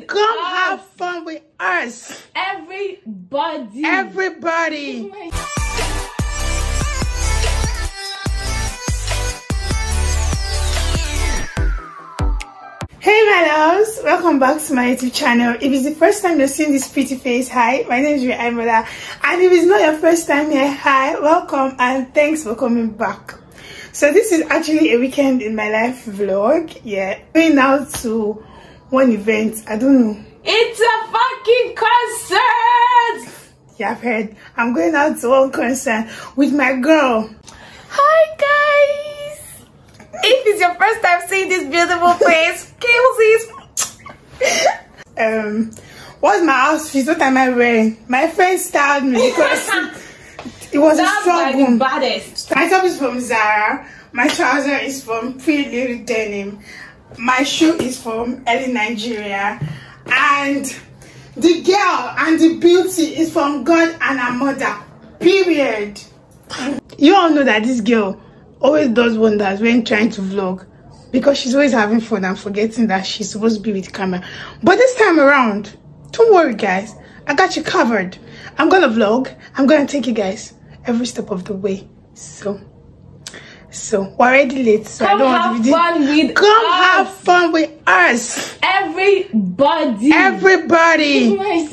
with come us. Come have fun with us. Everybody. Everybody. Hey my loves, welcome back to my YouTube channel. If it's the first time you're seeing this pretty face, hi, my name is Raee Aimola. And if it's not your first time here, hi, welcome and thanks for coming back. So this is actually a weekend in my life vlog. Yeah, going out to one event. I don't know. It's a fucking concert! Yeah, I've heard. I'm going out to one concert with my girl. Hi guys! If it's your first time seeing this beautiful face, Kelsey's. What's my outfit? What am I wearing? My friend styled me because it was a struggle. Baddest. My top is from Zara. My trouser is from Pretty Little Denim. My shoe is from Early Nigeria. And the girl and the beauty is from God and her mother. Period. You all know that this girl always does wonders when trying to vlog because she's always having fun and forgetting that she's supposed to be with camera. But this time around, don't worry guys, I got you covered. I'm gonna vlog, I'm gonna take you guys every step of the way. So we're already late, so I don't want to be this. Come have fun with us. Everybody.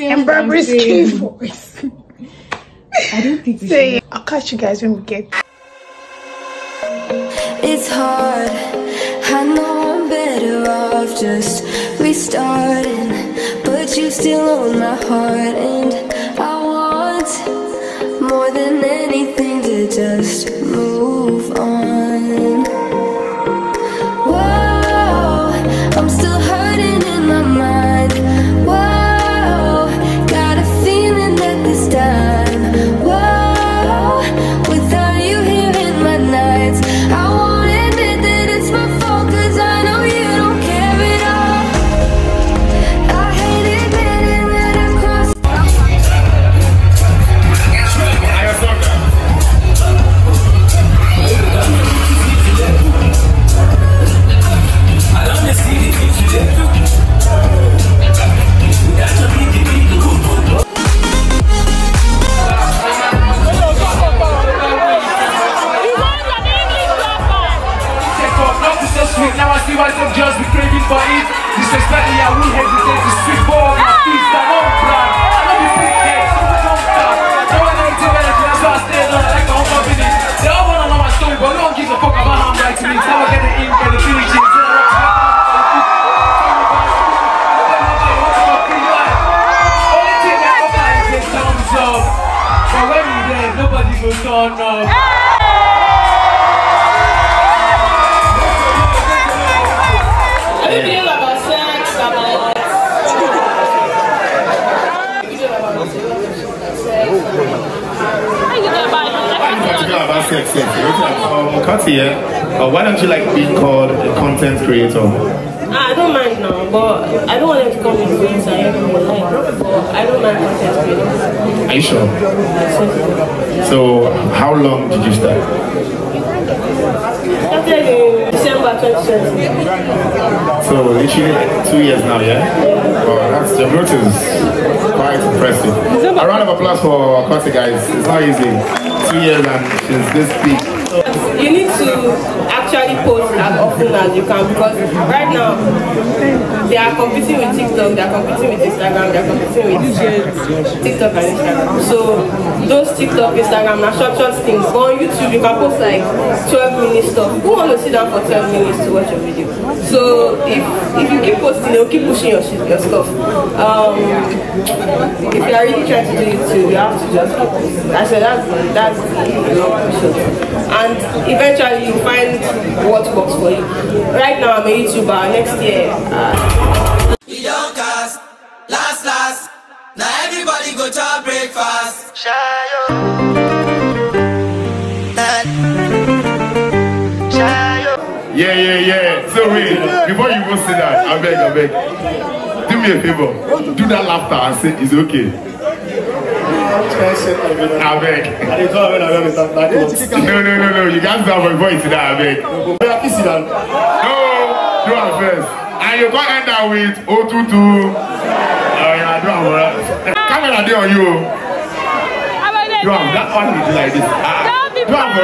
And Barbara's key voice. I don't think so. Yeah, I'll catch you guys when we get. It's hard, I know I'm better off just restarting, but you still own my heart, and I want more than anything to just move on. Whoa, I'm still hurting in my mind. Whoa, got a feeling that this time. Whoa, without you here in my nights, I want. Why don't you like being called a content creator? I don't mind now, but I don't want them to call me influencer. I don't like, but I don't mind content creators. Are you sure? Yes. So, how long did you start? I started in December 2020. So, literally like 2 years now, yeah? Wow, that's your notice. Quite impressive. A round of applause for Kwase, guys. It's not easy. 2 years and she's this big. You need to actually post as often as you can, because right now they are competing with TikTok, they are competing with Instagram, they are competing with TikTok and Instagram. So those TikTok, Instagram are short things. But on YouTube you can post like 12-minute stuff. Who wants to sit down for 12 minutes to watch a video? So if you keep posting, they'll keep pushing your stuff. If you are really trying to do YouTube, you have to just post. I said that's and eventually you find what works for you. Right now I'm a YouTuber, next year we don't cast, last, now everybody go to our breakfast. Yeah, so wait, before you go say that, I beg, do me a favor, do that laughter and say it's okay. I beg. No, you can't stop my voice today, I beg. No, do it first. And you can't end up with 022. Camera there on you. Drum, that one is like this. Drum, no.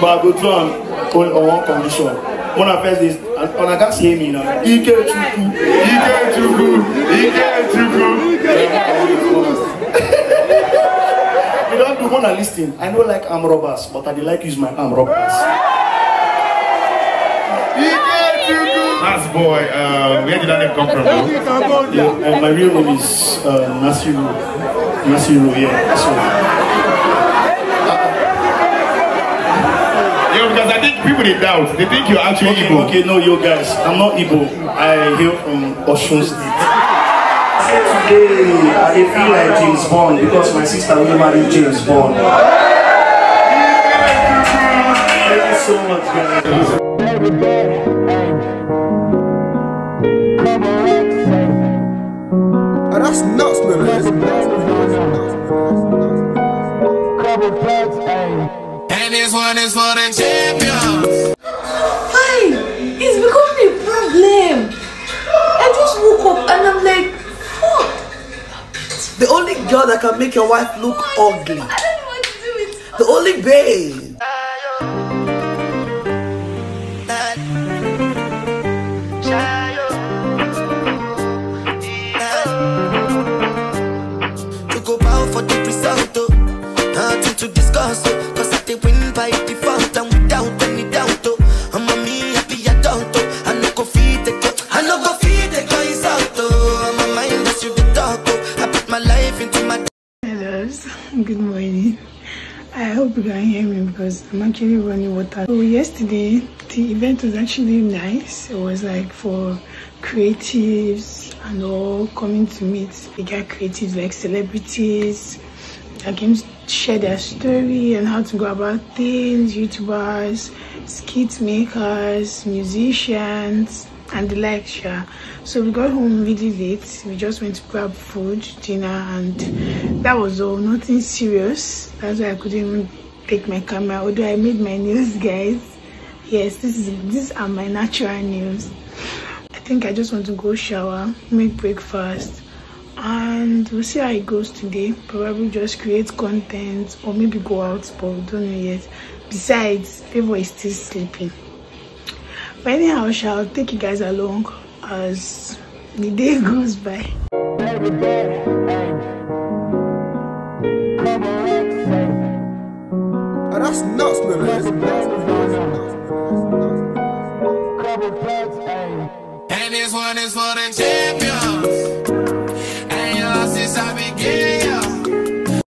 But go drum on one condition. When I first this, and I can't see me now. You don't do wanna listen. I don't like arm robbers, but I do like use my arm robbers. Nasboi, where did that name come from? Yeah, my real name is Nassiru. Nassiru, yeah. So. Yeah, because I think people they doubt. They think you're actually Igbo. Okay, no, you guys, I'm not Igbo. I hail from Osun State. Today, I feel like James Bond because my sister will marry James Bond. Thank you so much, guys. That's nuts, man. And this one is for the champions. Hi, it's become a problem. I just woke up and I'm like, fuck. The only girl that can make your wife look ugly. I don't want to do it. The only babe. To discuss, oh, cause I did win by default and without any doubt, oh. I'm a me happy adult, oh. I no go feed the girl, I no go feed the girl is out, oh. I'm a mind that should be dark, oh. I put my life into my... Hey loves, good morning. I hope you can hear me because I'm actually running water. So yesterday, the event was actually nice. It was like for creatives and all coming to meet bigger creatives like celebrities. I came to share their story and how to go about things, YouTubers, skit makers, musicians, and the like. So we got home really late. We just went to grab food, dinner, and that was all. Nothing serious. That's why I couldn't even take my camera. Although I made my nails, guys. Yes, these are my natural nails. I think I just want to go shower, make breakfast. And we'll see how it goes today. Probably just create content or maybe go out, but we don't know yet. Besides, people is still sleeping. But anyhow, I shall take you guys along as the day goes by. Oh, that's nuts, man. And this one is for the champions.